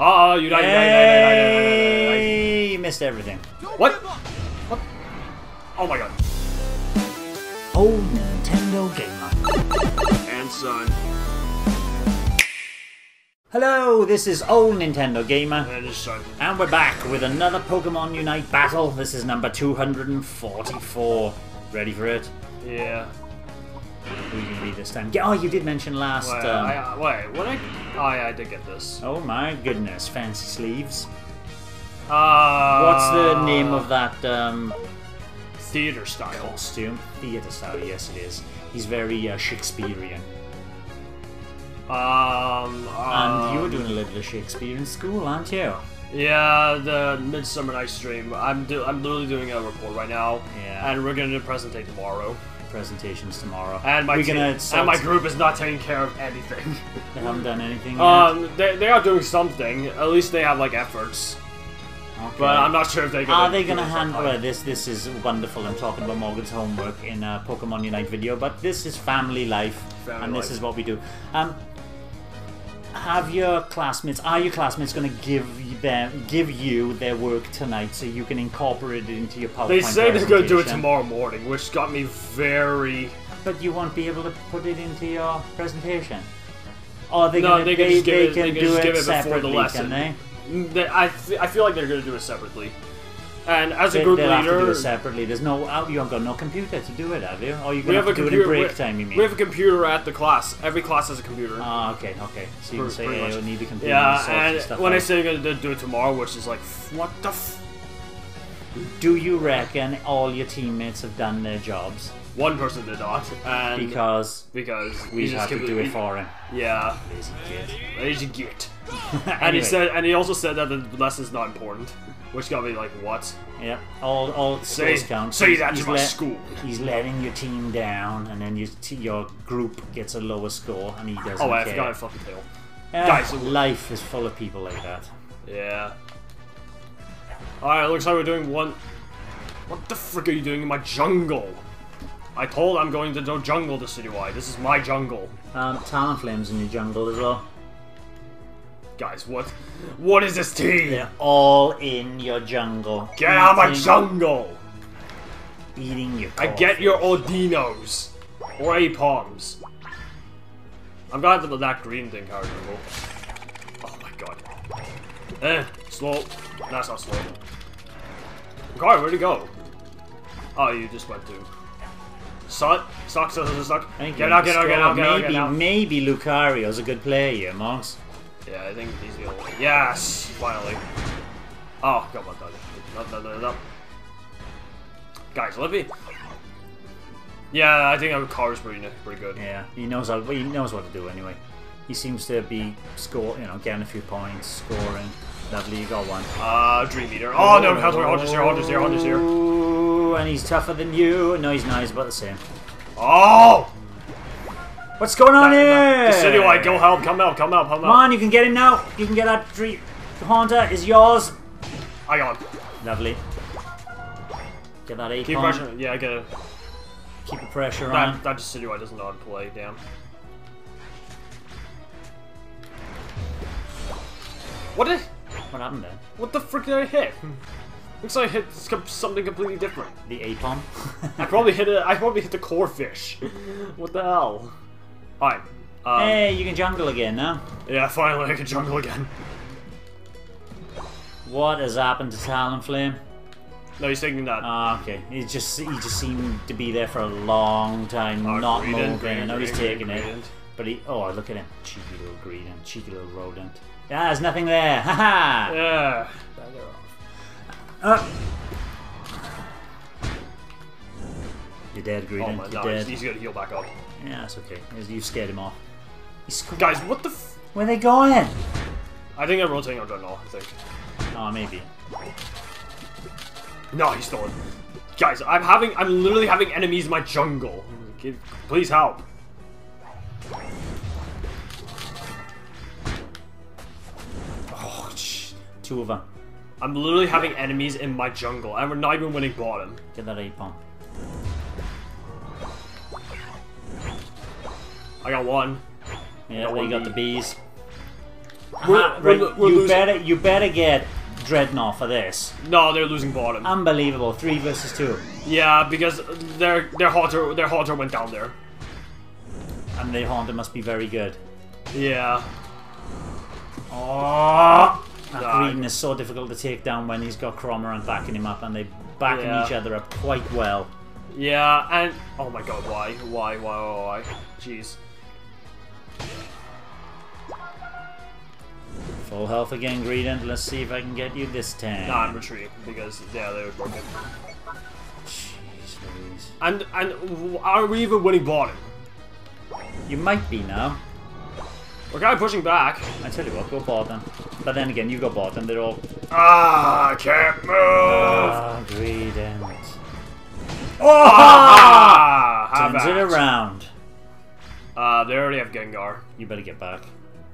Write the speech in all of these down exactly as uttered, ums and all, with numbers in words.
Uh oh, you died, you died, you died, you died. You missed everything. What? What? Oh my god. Old Nintendo Gamer. And Son. Hello, this is Old Nintendo Gamer. And his son. And we're back with another Pokémon Unite battle. This is number two hundred forty-four. Ready for it? Yeah. Who you be this time? Oh, you did mention last. Wait, um, I, I, wait what? I, oh, yeah, I did get this. Oh my goodness, fancy sleeves. Uh, What's the name of that? Um, theater style costume. Theater style. Yes, it is. He's very uh, Shakespearean. Um, um. And you were doing a little bit of Shakespeare in school, aren't you? Yeah, the Midsummer Night's Dream. I'm do. I'm literally doing a report right now. Yeah. And we're gonna do a presentation tomorrow. presentations tomorrow. And my, team, gonna and my group is not taking care of anything. They haven't done anything yet? Um, they, they are doing something. At least they have, like, efforts. Okay. But I'm not sure if they're gonna... Are they gonna handle it? This, this is wonderful. I'm talking about Morgan's homework in a Pokemon Unite video, but this is family life, family and this life. is what we do. Um, have your classmates... Are your classmates gonna give them give you their work tonight so you can incorporate it into your PowerPoint? They say they're going to do it tomorrow morning, which got me very... But you won't be able to put it into your presentation? Or they no, gonna, they can they, just give they it, they do just it, give it before the lesson. Can they? They, I, th I feel like they're going to do it separately. And as a they, group leader... Have to do it separately. There's no, you haven't got no computer to do it, have you? Or you're going to have, have to do computer, it in break time, you mean? We have a computer at the class. Every class has a computer. Ah, okay, okay. So you pretty, can say, hey, you'll need a computer. Yeah, and, and stuff when like. I say you're going to do it tomorrow, which is like, what the f... Do you reckon all your teammates have done their jobs? One person did not. And because... Because... We had to do it for him. Yeah. Lazy git. Lazy git. Anyway. And he said, and he also said that the lesson's not important. Which got me like, what? Yeah, all all say, count. Say he's, that he's to my school. He's letting your team down, and then your t your group gets a lower score, and he doesn't oh, care. Oh, I forgot a fucking tail. Uh, Guys, life is full of people like that. Yeah. All right, looks like we're doing one. What the frick are you doing in my jungle? I told I'm going to no jungle to Decidueye. This is my jungle. Um, Talonflame's in your jungle as well. Guys, what? What is this team? They're all in your jungle. Get out of my jungle! Eating your I get your Ordinos. Or A-Palms. I'm glad that that green thing carried jungle. Oh my god. Eh, slow. That's not slow. Lucario, where'd he go? Oh, you just went to. Suck, suck, suck, suck. Get out, get out, get out, get out, get out. Maybe Lucario's a good player here, Monks. Yeah, I think he's the only one. Yes! Finally. Oh, come on, no, no, no, no. Guys, let me... Yeah, I think our car is pretty, pretty good. Yeah, he knows how, he knows what to do anyway. He seems to be score, you know, getting a few points, scoring. Lovely, you got one. Uh, Dream Eater. Oh, no, Hunter's here, Hunter's here, Hunter's here. Ooh, and he's tougher than you. No, he's not, he's about the same. Oh! What's going on that, here? Decidueye, go help! Come out! Come out! Come out! Come on, you can get him now. You can get that tree. Haunter is yours. I got it. Lovely. Get that eight. Keep pressure. Yeah, I get it. Keep the pressure that, on. That Decidueye doesn't know how to play. Damn. What did? What happened then? What the frick did I hit? Looks like I hit something completely different. The A-Palm. I probably hit it. I probably hit the Corphish. What the hell? Alright. Um, hey, you can jungle again now. Yeah, finally I can jungle again. What has happened to Talonflame? No, he's taking that. Ah, okay. He just he just seemed to be there for a long time, oh, not moving. I know he's taking it. But he oh look at him. Cheeky little Greedent, cheeky little rodent. Yeah, there's nothing there. Ha ha! Yeah. Better off. Uh. You're dead, Greedent. Oh my god, no, he's gonna heal back up. Yeah, that's okay. You scared him off. Guys, what the f- Where are they going? I think they're rotating out now, I think. Oh, maybe. No, he's stolen. Guys, I'm having- I'm literally having enemies in my jungle. Please help. Oh, shh. Two of them. I'm literally having enemies in my jungle. And we're not even winning bottom. Get that A-Pump. I got one. Yeah, I got one you got bee. the bees. We're, we're, we're, we're you losing. better you better get Dreadnought for this. No, they're losing bottom. Unbelievable. Three versus two. Yeah, because their their Haunter their Haunter went down there. And their Haunter must be very good. Yeah. Oh, that nah. Greedent is so difficult to take down when he's got Cramorant backing him up, and they're backing yeah. each other up quite well. Yeah, and oh my god, why? Why, why, why, why? Jeez. Full health again, Greedent. Let's see if I can get you this time. Nah, I'm retreating because, yeah, they were broken. Jeez, please. And, and are we even winning bottom? You might be now. We're kind of pushing back. I tell you what, go bottom. But then again, you go bottom, they're all... Ah, I can't move! Ah, Greedent. Oh! Ah, turns it around. Uh, they already have Gengar. You better get back.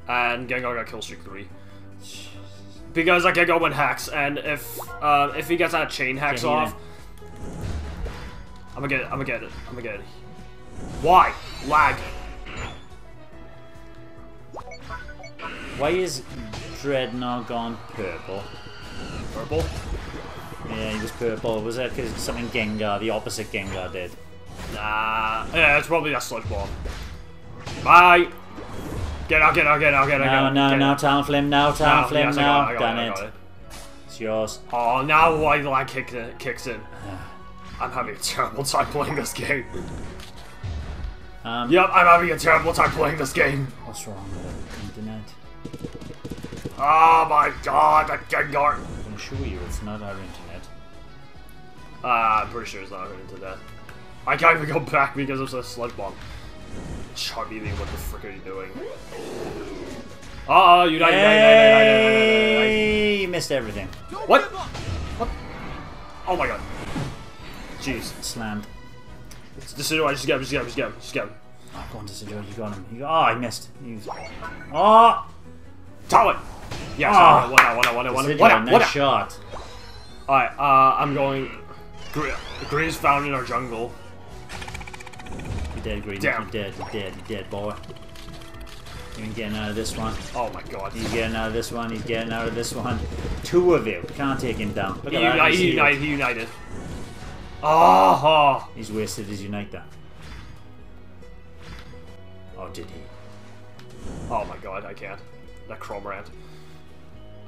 And Gengar got Killstreak three. Jeez. Because that Gengar went Hex, and if uh, if he gets that Chain Hex yeah, off... I'm gonna get it, I'm gonna get it, I'm gonna get it. Why? Lag. Why is Dreadnought gone purple? Purple? Yeah, he was purple. Was that because something Gengar, the opposite Gengar did? Nah. Yeah, it's probably that Sludge Bomb. Bye! Get out, get out, get out, get out, no, get out. No, no, Talonflame, no, Talonflame, no. Yes, no. It, Damn it. It. It's yours. Oh, now why the lag kick in, kicks in. I'm having a terrible time playing this game. Um, yep, I'm having a terrible time playing this game. What's wrong with the internet? Oh my god, that Gengar! I can assure you it's not our internet. Uh, I'm pretty sure it's not our internet. I can't even go back because of the Sludge Bomb. Charmy, what the frick are you doing? Uh oh, you died, you died, you died, you missed everything. What? What? Oh my god. Jeez. Slammed. It's Decidueye, just get him, just get him, just get him, just get him. Oh, go on, Decidueye, you got him. You got... Oh, I missed. You... Oh! Talon! Yeah, oh. One out, one out, one out, one out, one out, one out. Shot. Alright, uh, I'm going... Green is found in our jungle. Dead, Greedent. Damn. You're dead, you're dead, you're dead, boy. You're getting out of this one. Oh my god. He's getting out of this one, he's getting out of this one. Two of you. Can't take him down. Look he, at that. he united, he united. Oh, oh! He's wasted his Unite down. Oh, did he? Oh my god, I can't. That Cramorant.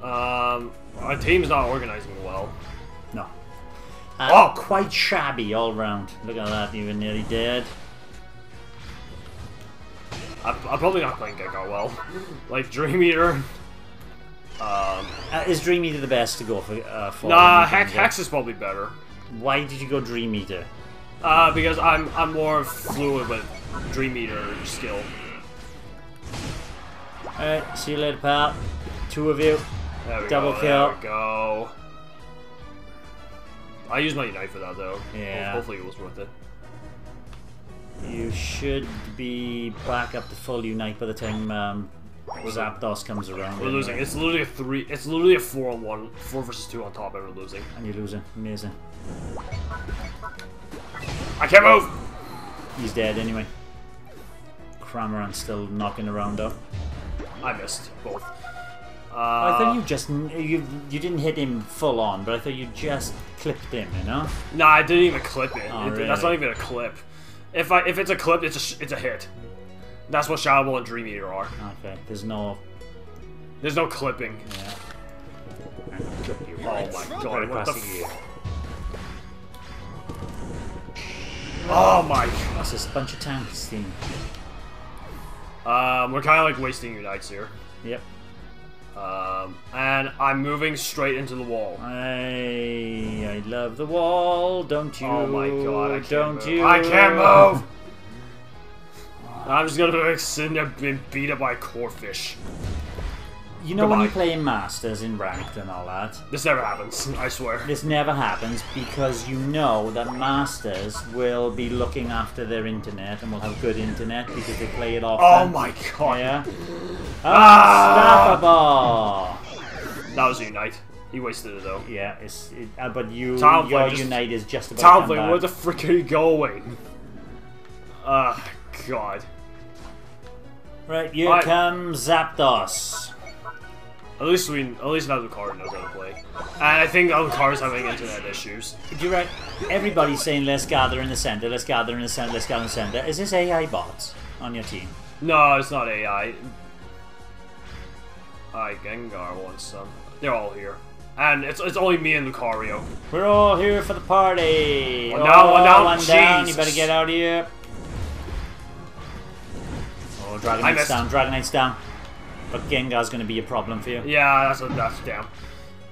Um, our team's not organizing well. No. Uh, oh! Quite shabby all round. Look at that, you were nearly dead. I'm probably not playing Gengar well. Like, Dream Eater. Um, uh, is Dream Eater the best to go for? Uh, for nah, Hex, Hex is probably better. Why did you go Dream Eater? Uh, because I'm I'm more fluid with Dream Eater skill. Alright, see you later, pal. Two of you. There we Double go, kill. There we go. I used my Unite for that, though. Yeah. Hopefully it was worth it. You should be back up to full Unite by the time um, Zapdos comes around. We're losing. Anyway. It's literally a three. It's literally a four on one, four versus two on top, and we're losing. And you're losing. Amazing. I can't move. He's dead anyway. Cramorant's still knocking around though. I missed both. Uh, I thought you just you you didn't hit him full on, but I thought you just clipped him. You know? No, nah, I didn't even clip it. Oh, it really? That's not even a clip. If I if it's a clip, it's a sh it's a hit. That's what Shadow Ball and Dream Eater are. Okay, there's no there's no clipping. Yeah. Oh my god! What the f oh my! That's just a bunch of tanks team. Um, we're kind of like wasting Unites here. Yep. Um, and I'm moving straight into the wall. I, I love the wall, don't you? Oh my god, I can't don't move. You? I can't move! I'm just gonna sit there being beat up by Corphish. You know Goodbye. When you play in Masters, in Ranked and all that? This never happens, I swear. This never happens because you know that Masters will be looking after their internet and will have good internet because they play it off. Oh them. My god! Yeah. Unstoppable! That was Unite. He wasted it though. Yeah, it's it, uh, but you Talonflame your just, Unite is just about Talonflame, where the frick are you going? Ah, uh, god. Right, here right. comes Zapdos. At least we, at least not Lucario knows how to play. And I think Lucario's having internet issues. You're right. Everybody's saying, let's gather in the center, let's gather in the center, let's gather in the center. Is this A I bots on your team? No, it's not A I. Alright, Gengar wants some. They're all here. And it's, it's only me and Lucario. We're all here for the party. One down, oh, one down, one down. You better get out of here. Oh, Dragonite's down, Dragonite's down. But Gengar's going to be a problem for you. Yeah, that's a, that's damn.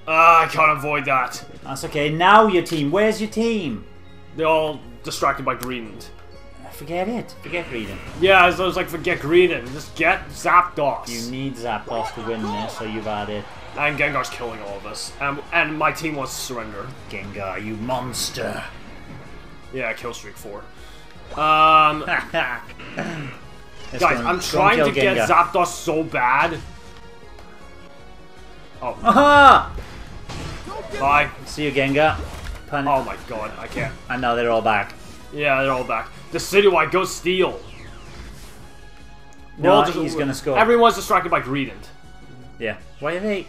Ah, uh, I can't avoid that. That's okay. Now your team. Where's your team? They're all distracted by Greedent. Forget it. Forget Greedent. Yeah, so I was like, forget Greedent. Just get Zapdos. You need Zapdos to win this, so you've had it. And Gengar's killing all of us. Um, and my team wants to surrender. Gengar, you monster. Yeah, kill streak four. Um... Guys, going, I'm trying to get Gengar. Zapdos so bad. Oh. Aha! Bye. See you, Gengar. Pun oh my god, I can't. I know, they're all back. Yeah, they're all back. Decidueye, go steal. No, just, he's gonna score. Everyone's distracted by Greedent. Yeah. Why are they?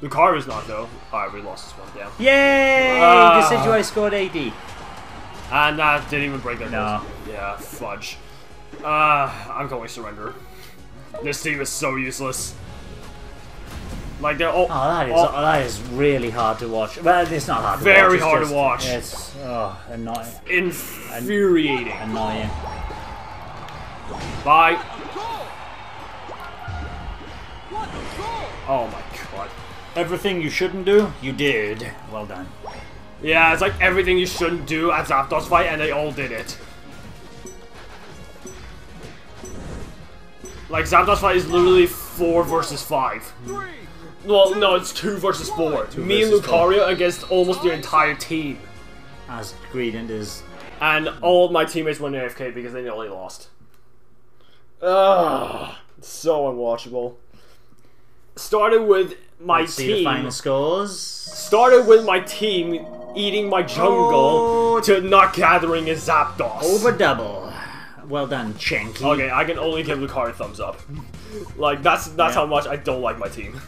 Lucario's not, though. Alright, we lost this one down. Yay! Uh, Decidueye scored eighty. And that uh, didn't even break that. No. Goals. Yeah, fudge. Uh, I'm going to surrender. This team is so useless. Like they're all. Oh, that is all, oh, that is really hard to watch. Well, it's not hard. Very to watch. Hard just, to watch. It's oh, annoying. Infuriating. Annoying. Bye. Oh my god! Everything you shouldn't do, you did. Well done. Yeah, it's like everything you shouldn't do at Zapdos fight, and they all did it. Like, Zapdos fight is literally four versus five. Well, no, it's two versus four. Two Me versus and Lucario four. Against almost the entire team. As Greedent is. And all of my teammates went A F K because they nearly lost. Ugh. So unwatchable. Started with my Let's team. See the final scores. Started with my team eating my jungle oh. to not gathering a Zapdos. Over double. Well done, Chenky. Okay, I can only give Lucario a thumbs up. Like, that's that's yeah. how much I don't like my team.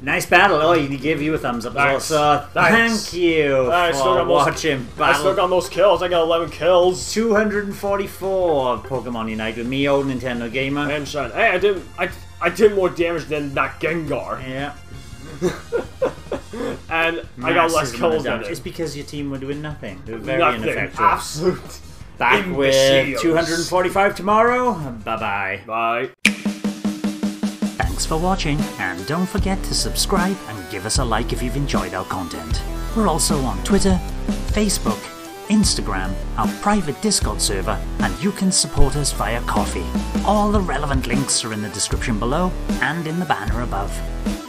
Nice battle. Oh, he gave you a thumbs up as well, so thank you I for still got watching most, battle. I still got most kills. I got eleven kills. two hundred forty-four of Pokemon Unite with me, Old Nintendo Gamer. And Son. Hey, I did, I, I did more damage than that Gengar. Yeah. and Massive I got less kills than it. It's because your team were doing nothing. They were very nothing. Ineffective. Absolute. Back Imbeciles. With two hundred forty-five tomorrow. Bye-bye. Bye. Thanks for watching, and don't forget to subscribe and give us a like if you've enjoyed our content. We're also on Twitter, Facebook, Instagram, our private Discord server, and you can support us via Ko-fi. All the relevant links are in the description below and in the banner above.